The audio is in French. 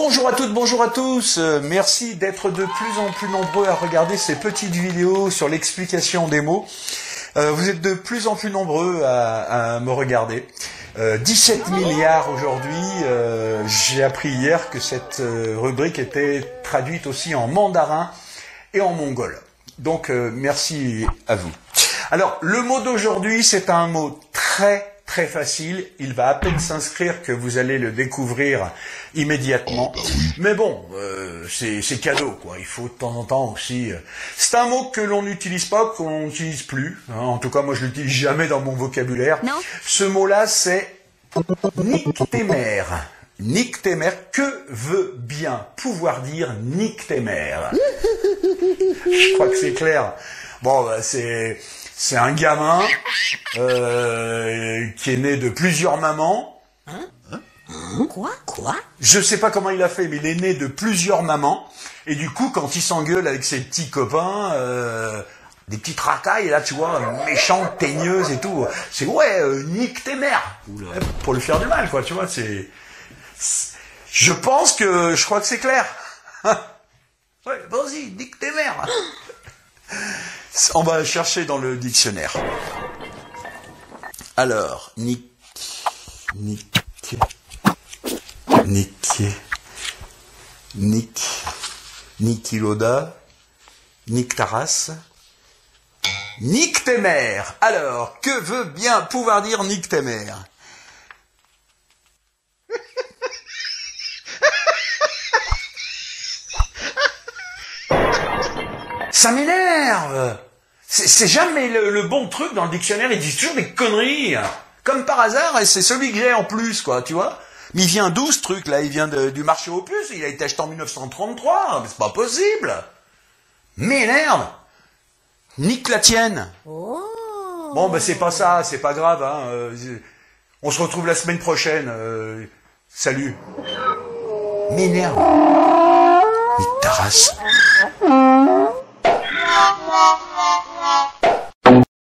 Bonjour à toutes, bonjour à tous. Merci d'être de plus en plus nombreux à regarder ces petites vidéos sur l'explication des mots. Vous êtes de plus en plus nombreux à me regarder. 17 milliards aujourd'hui. J'ai appris hier que cette rubrique était traduite aussi en mandarin et en mongol. Donc merci à vous. Alors le mot d'aujourd'hui, c'est un mot très facile, il va à peine s'inscrire que vous allez le découvrir immédiatement. Mais bon, c'est cadeau, quoi. Il faut de temps en temps aussi... C'est un mot que l'on n'utilise pas, qu'on n'utilise plus. Hein. En tout cas, moi, je l'utilise jamais dans mon vocabulaire. Non. Ce mot-là, c'est Nyctémère. Nyctémère, que veut bien pouvoir dire Nyctémère? Je crois que c'est clair. Bon, bah, c'est un gamin qui est né de plusieurs mamans. Quoi? Je sais pas comment il a fait, mais il est né de plusieurs mamans. Et du coup, quand il s'engueule avec ses petits copains, des petites racailles, là, tu vois, méchantes, teigneuses et tout. C'est ouais, Nyctémère. Pour le faire du mal, quoi, tu vois. Je pense que... Je crois que c'est clair. Ouais, vas-y, Nyctémère. On va chercher dans le dictionnaire. Alors, Nyctémère, Nyctaras, Nyctémère. Alors, que veut bien pouvoir dire Nyctémère? Ça m'énerve. C'est jamais le bon truc dans le dictionnaire, ils disent toujours des conneries, comme par hasard, et c'est celui que j'ai en plus, quoi, tu vois. Mais il vient d'où ce truc, là? Il vient du marché aux puces, il a été acheté en 1933, c'est pas possible. M'énerve. Nique la tienne. Oh. Bon, ben c'est pas ça, c'est pas grave, hein. On se retrouve la semaine prochaine. Salut. M'énerve.